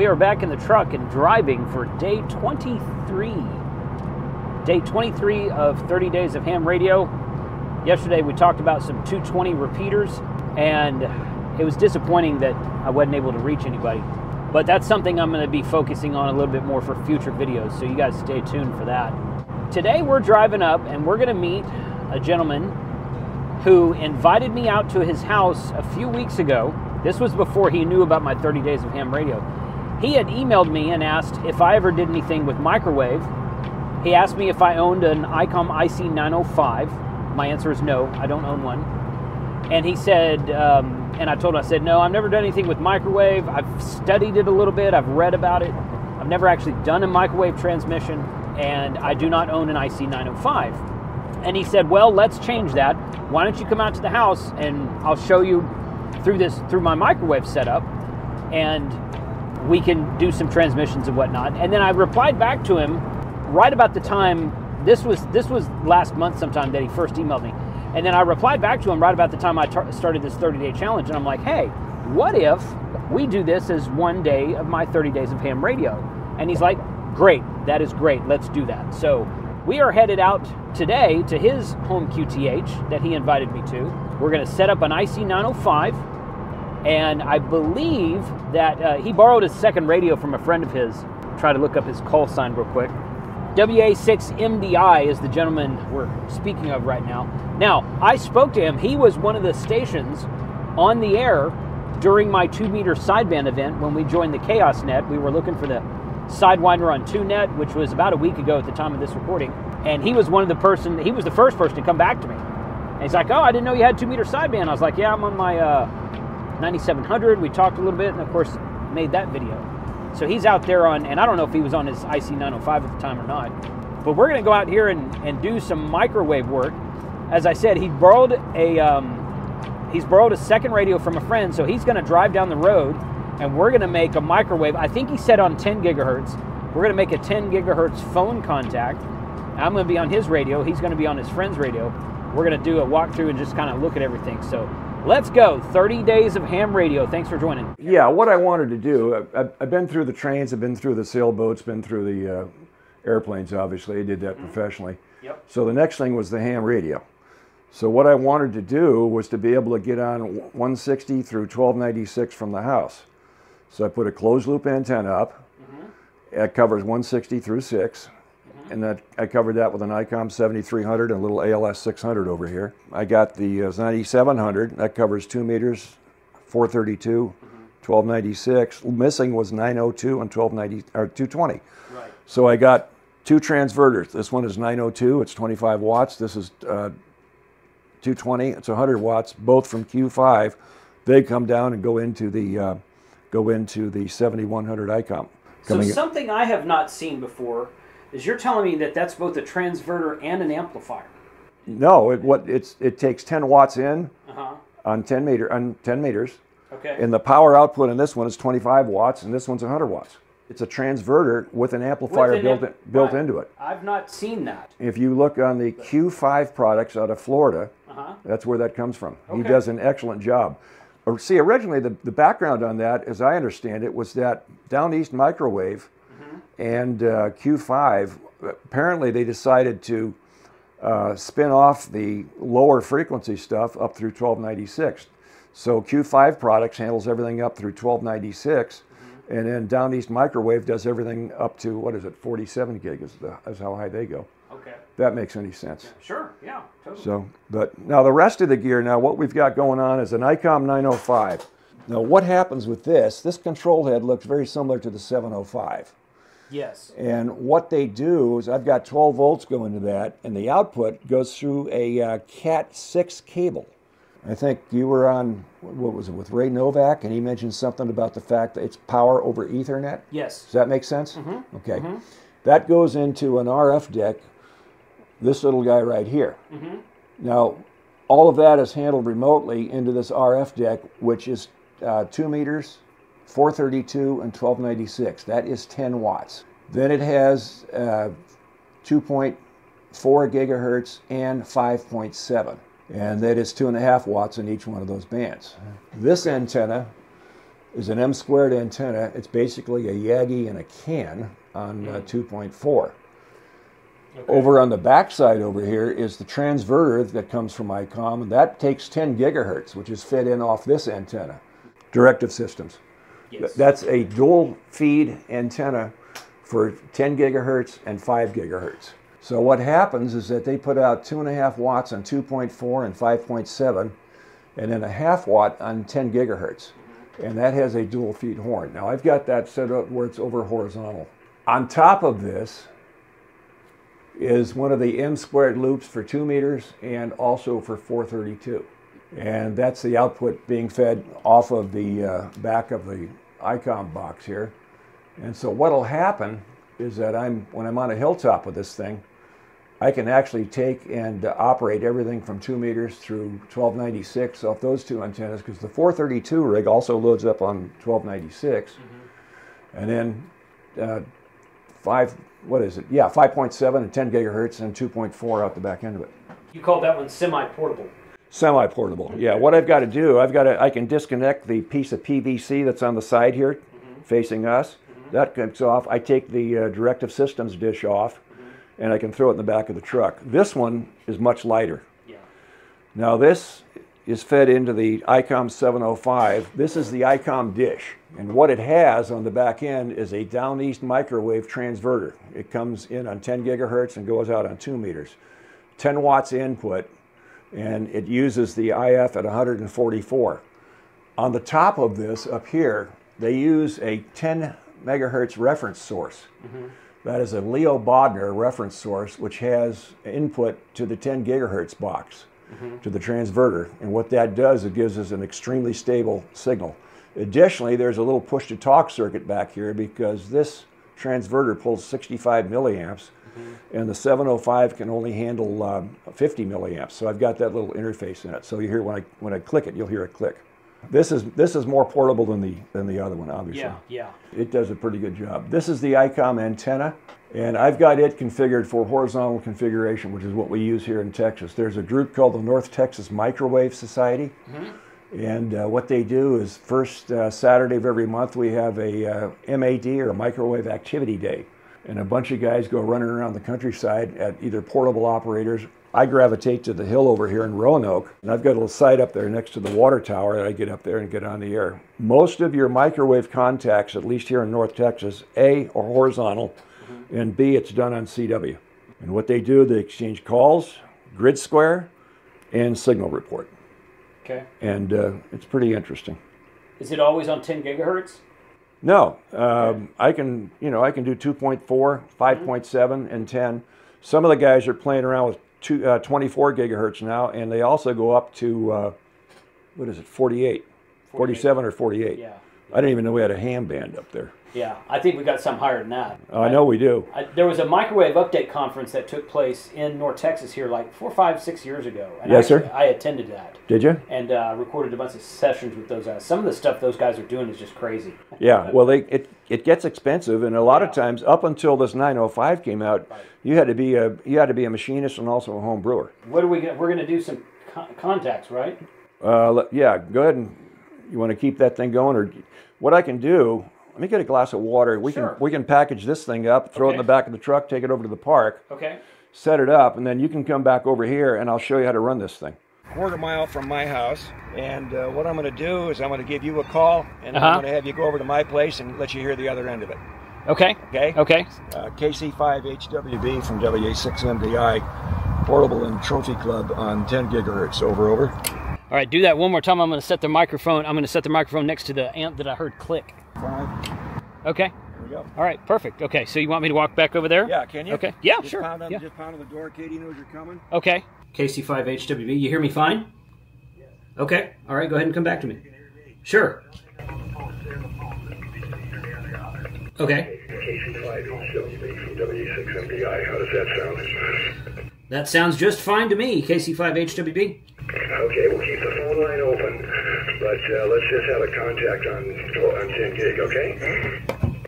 We are back in the truck and driving for day 23. Day 23 of 30 days of ham radio. Yesterday we talked about some 220 repeaters, and it was disappointing that I wasn't able to reach anybody. But that's something I'm going to be focusing on a little bit more for future videos, so you guys stay tuned for that. Today we're driving up and we're going to meet a gentleman who invited me out to his house a few weeks ago. This was before he knew about my 30 days of ham radio. He had emailed me and asked if I ever did anything with microwave. He asked me if I owned an ICOM IC-905. My answer is no, I don't own one. And he said, and I told him, I said, no, I've never done anything with microwave. I've studied it a little bit. I've read about it. I've never actually done a microwave transmission, and I do not own an IC-905. And he said, well, let's change that. Why don't you come out to the house and I'll show you through my microwave setup, and we can do some transmissions and whatnot. And then I replied back to him right about the time, this was last month sometime that he first emailed me. And then I replied back to him right about the time I started this 30-day challenge. And I'm like, hey, what if we do this as one day of my 30 days of ham radio? And he's like, great, that is great. Let's do that. So we are headed out today to his home QTH that he invited me to. We're going to set up an IC905, and I believe that he borrowed his second radio from a friend of his. Try to look up his call sign real quick. WA6MDI is the gentleman we're speaking of right now. Now, I spoke to him. He was one of the stations on the air during my 2-meter sideband event when we joined the Chaos Net. We were looking for the Sidewinder on 2Net, which was about a week ago at the time of this recording, and he was he was the first person to come back to me. And he's like, oh, I didn't know you had 2-meter sideband. I was like, yeah, I'm on my 9700. We talked a little bit, and of course, made that video. So he's out there on, and I don't know if he was on his IC905 at the time or not, but we're going to go out here and do some microwave work. As I said, he borrowed a second radio from a friend, so he's going to drive down the road, and we're going to make a microwave. I think he said on 10 gigahertz. We're going to make a 10 gigahertz phone contact. I'm going to be on his radio. He's going to be on his friend's radio. We're going to do a walkthrough and just kind of look at everything. So let's go. 30 days of ham radio. Thanks for joining. Yeah, what I wanted to do, I've been through the trains. I've been through the sailboats, been through the airplanes, obviously. I did that professionally. Yep. So the next thing was the ham radio. So what I wanted to do was to be able to get on 160 through 1296 from the house. So I put a closed loop antenna up. Mm-hmm. It covers 160 through 6. Mm-hmm. And that, I covered that with an ICOM 7300 and a little ALS 600 over here. I got the 9700. That covers 2 meters, 432, mm-hmm. 1296. Missing was 902 and 220. Right. So I got two transverters. This one is 902. It's 25 watts. This is 220. It's 100 watts. Both from Q5. They come down and go into the 7100 ICOM. So something I have not seen before is you're telling me that that's both a transverter and an amplifier. No, it takes 10 watts in on 10 meters. Okay. And the power output in this one is 25 watts, and this one's 100 watts. It's a transverter with an amplifier built into it. I've not seen that. If you look on the Q5 products out of Florida, that's where that comes from. Okay. He does an excellent job. See, originally, the background on that, as I understand it, was that Down East Microwave and Q5, apparently they decided to spin off the lower frequency stuff up through 1296. So Q5 products handles everything up through 1296, and then Down East Microwave does everything up to, what is it, 47 gig is how high they go. Okay. That makes any sense. Yeah, sure, yeah, totally. So, but now the rest of the gear, now what we've got going on is an ICOM 905. Now what happens with this control head looks very similar to the 705. Yes. And what they do is I've got 12 volts going to that, and the output goes through a Cat 6 cable. I think you were on, what was it, with Ray Novak, and he mentioned something about the fact that it's power over Ethernet? Yes. Does that make sense? Mm-hmm. Okay. Mm-hmm. That goes into an RF deck. This little guy right here. Mm-hmm. Now, all of that is handled remotely into this RF deck, which is 2 meters, 432, and 1296. That is 10 watts. Then it has 2.4 gigahertz and 5.7. And that is 2.5 watts in each one of those bands. This antenna is an M squared antenna. It's basically a Yagi and a can on 2.4. Okay. Over on the backside over here is the transverter that comes from ICOM, and that takes 10 gigahertz, which is fed in off this antenna. Directive Systems. Yes. That's a dual feed antenna for 10 gigahertz and 5 gigahertz. So what happens is that they put out 2.5 watts on 2.4 and 5.7, and then 0.5 watt on 10 gigahertz. And that has a dual feed horn. Now I've got that set up where it's over horizontal. On top of this is one of the M squared loops for 2 meters and also for 432. And that's the output being fed off of the back of the ICOM box here. And so what'll happen is that when I'm on a hilltop with this thing, I can actually take and operate everything from 2 meters through 1296 off those two antennas, because the 432 rig also loads up on 1296. Mm-hmm. And then 5.7 and 10 gigahertz and 2.4 out the back end of it. You called that one semi-portable. Semi-portable, yeah. What I've got to do, I can disconnect the piece of PVC that's on the side here, mm-hmm, facing us. Mm-hmm. That comes off. I take the Directive Systems dish off, mm-hmm, and I can throw it in the back of the truck. This one is much lighter. Yeah. Now this is fed into the ICOM 705. This is the ICOM dish, and what it has on the back end is a Down East Microwave transverter. It comes in on 10 gigahertz and goes out on 2 meters. 10 watts input. And it uses the IF at 144. On the top of this up here, they use a 10 megahertz reference source. Mm-hmm. That is a Leo Bodner reference source, which has input to the 10 gigahertz box, mm-hmm, to the transverter. And what that does, it gives us an extremely stable signal. Additionally, there's a little push-to-talk circuit back here, because this transverter pulls 65 milliamps. Mm-hmm. And the 705 can only handle 50 milliamps, so I've got that little interface in it. So you hear when I click it, you'll hear a click. This is more portable than the other one, obviously. Yeah, yeah. It does a pretty good job. This is the ICOM antenna, and I've got it configured for horizontal configuration, which is what we use here in Texas. There's a group called the North Texas Microwave Society, mm-hmm, and what they do is first Saturday of every month we have a MAD, or a Microwave Activity Day. And a bunch of guys go running around the countryside at either portable operators. I gravitate to the hill over here in Roanoke, and I've got a little site up there next to the water tower that I get up there and get on the air. Most of your microwave contacts, at least here in North Texas, A, are horizontal, mm-hmm, and B, it's done on CW. And what they do, they exchange calls, grid square, and signal report. Okay. And it's pretty interesting. Is it always on 10 gigahertz? No, I can do 2.4, 5.7, and 10. Some of the guys are playing around with 24 gigahertz now, and they also go up to, 47 or 48. Yeah. I didn't even know we had a ham band up there. Yeah, I think we got some higher than that. Right? I know we do. There was a microwave update conference that took place in North Texas here like 4, 5, 6 years ago. And yes, sir. I attended that. Did you? And recorded a bunch of sessions with those guys. Some of the stuff those guys are doing is just crazy. Yeah, well, it gets expensive, and a lot of times, up until this 905 came out, right, you had to be a machinist and also a home brewer. What are we gonna, we're going to do some contacts, right? Yeah, go ahead, and you want to keep that thing going, or what I can do. Let me get a glass of water. We can package this thing up, throw it in the back of the truck, take it over to the park, set it up, and then you can come back over here and I'll show you how to run this thing. Quarter mile from my house, and what I'm going to do is I'm going to give you a call, and I'm going to have you go over to my place and let you hear the other end of it. Okay. Okay? Okay. KC5HWB from WA6MDI, portable and trophy club on 10 gigahertz, over. All right, do that one more time. I'm going to set the microphone. I'm going to set the microphone next to the amp that I heard click. 5. Okay. There we go. All right, perfect. Okay, so you want me to walk back over there? Yeah, can you? Okay. Yeah, just sure. Just pound on the door. Katie knows you're coming. Okay. KC5HWB, you hear me fine? Yeah. Okay. All right, go ahead and come back to me. You can hear me. Sure. Okay. KC5HWB from WA6MDI. How does that sound? That sounds just fine to me, KC5HWB. Okay, we'll keep the phone line open, but let's just have a contact on 10 gig, okay?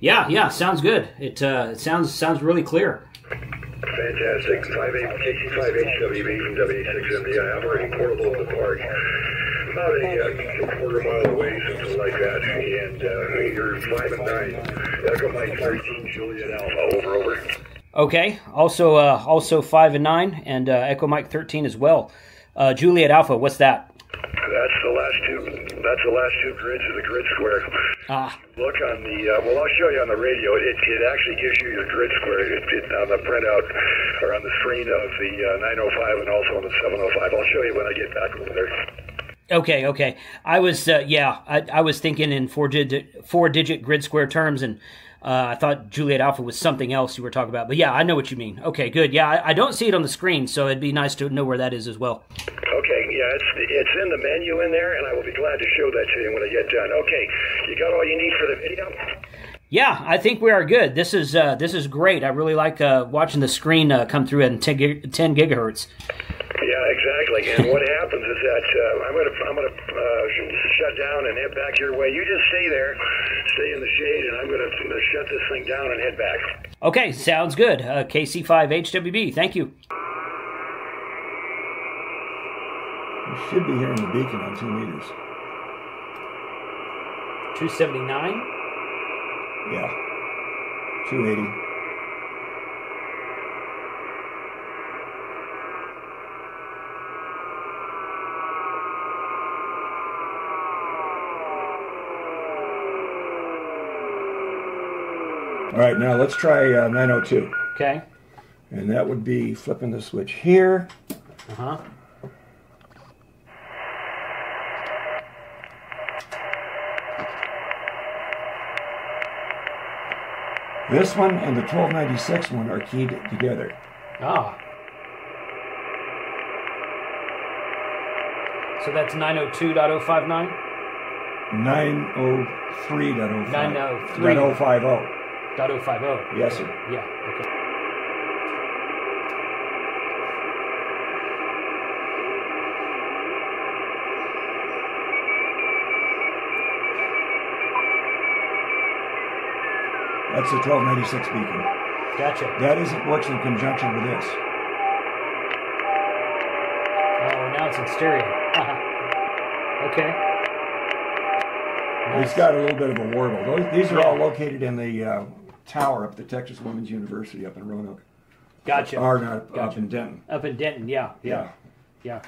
Yeah, yeah, sounds good. It sounds really clear. Fantastic. KC5HWB from WA6MDI, operating portable in the park. about a quarter mile away, something like that, and you're 5 and 9, Echo Mike 13, Juliet Alpha, over. Okay, also 5 and 9, and Echo Mike 13 as well. Juliet Alpha, what's that? That's the last two grids of the grid square. Look on the, well, I'll show you on the radio. It actually gives you your grid square on the printout or on the screen of the 905 and also on the 705. I'll show you when I get back over there. Okay. I was, I was thinking in four digit grid square terms, and I thought Juliet Alpha was something else you were talking about. But yeah, I know what you mean. Okay, good. Yeah, I don't see it on the screen, so it'd be nice to know where that is as well. Okay. Yeah, it's in the menu in there, and I will be glad to show that to you when I get done. Okay, you got all you need for the video? Yeah, I think we are good. This is great. I really like watching the screen come through at 10 gigahertz. Yeah, exactly. And what happens is that I'm gonna shut down and head back your way. You just stay there, stay in the shade, and I'm gonna shut this thing down and head back. Okay, sounds good. KC5HWB, thank you. You should be hearing the beacon on 2 meters. 279? Yeah. 280. All right, now let's try 902. Okay. And that would be flipping the switch here. Uh-huh. This one and the 1296 one are keyed together. Ah. So that's 902.059? 903.050. 903.050. Yes, sir. Yeah, okay. That's the 1296 beacon. Gotcha. That is, it works in conjunction with this. Oh, now it's in stereo. Okay. Nice. It's got a little bit of a warble. These are all located in the tower up at the Texas Women's University up in Roanoke. Gotcha. Up in Denton. Up in Denton, yeah.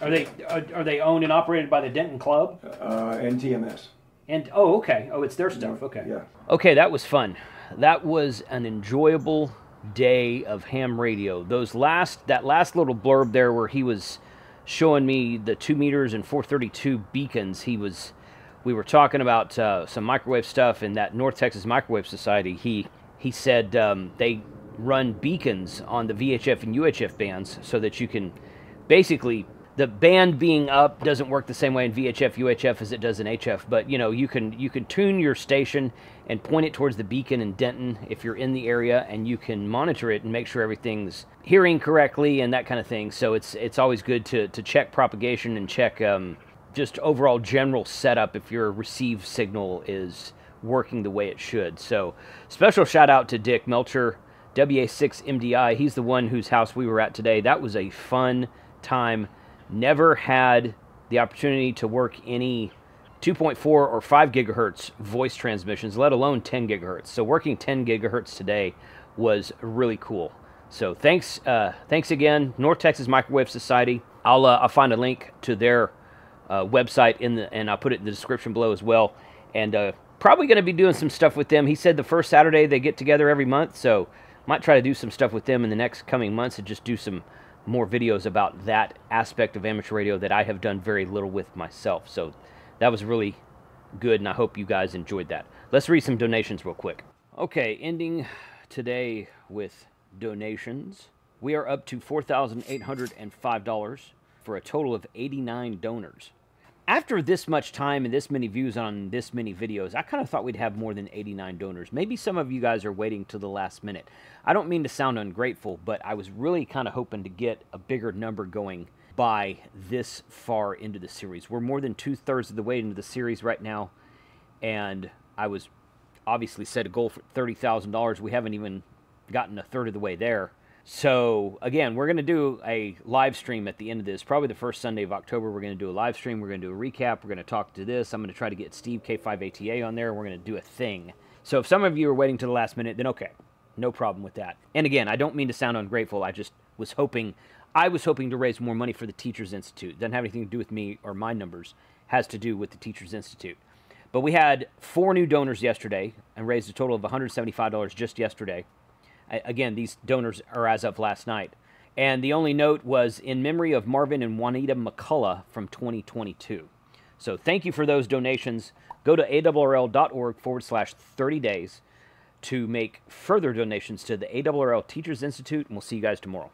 Are they owned and operated by the Denton Club? And TMS. And oh, okay. Oh, it's their stuff. Okay. Yeah. Okay, that was fun. That was an enjoyable day of ham radio. That last little blurb there where he was showing me the 2 meters and 432 beacons. We were talking about some microwave stuff in that North Texas Microwave Society. He said they run beacons on the VHF and UHF bands so that you can basically. The band being up doesn't work the same way in VHF, UHF as it does in HF, but you know, you can tune your station and point it towards the beacon in Denton if you're in the area, and you can monitor it and make sure everything's hearing correctly and that kind of thing. So it's always good to check propagation and check just overall general setup if your receive signal is working the way it should. So special shout out to Dick Melcher, WA6MDI. He's the one whose house we were at today. That was a fun time. Never had the opportunity to work any 2.4 or 5 gigahertz voice transmissions, let alone 10 gigahertz. So working 10 gigahertz today was really cool. So thanks again, North Texas Microwave Society. I'll find a link to their website and I'll put it in the description below as well. And probably going to be doing some stuff with them. He said the first Saturday they get together every month, so might try to do some stuff with them in the next coming months and just do some more videos about that aspect of amateur radio that I have done very little with myself. So that was really good, and I hope you guys enjoyed that. Let's read some donations real quick. Okay, ending today with donations. We are up to $4,805 for a total of 89 donors. After this much time and this many views on this many videos, I kind of thought we'd have more than 89 donors. Maybe some of you guys are waiting till the last minute. I don't mean to sound ungrateful, but I was really kind of hoping to get a bigger number going by this far into the series. We're more than 2/3 of the way into the series right now, and I was obviously set a goal for $30,000. We haven't even gotten a third of the way there. So again, we're going to do a live stream at the end of this. Probably the first Sunday of October, we're going to do a live stream. We're going to do a recap. We're going to talk to this. I'm going to try to get Steve K5ATA on there. We're going to do a thing. So if some of you are waiting to the last minute, then okay, no problem with that. And again, I don't mean to sound ungrateful. I just was hoping, to raise more money for the Teachers Institute. It doesn't have anything to do with me or my numbers. It has to do with the Teachers Institute. But we had 4 new donors yesterday and raised a total of $175 just yesterday. Again, these donors are as of last night. And the only note was in memory of Marvin and Juanita McCullough from 2022. So thank you for those donations. Go to ARRL.org/30days to make further donations to the ARRL Teachers Institute, and we'll see you guys tomorrow.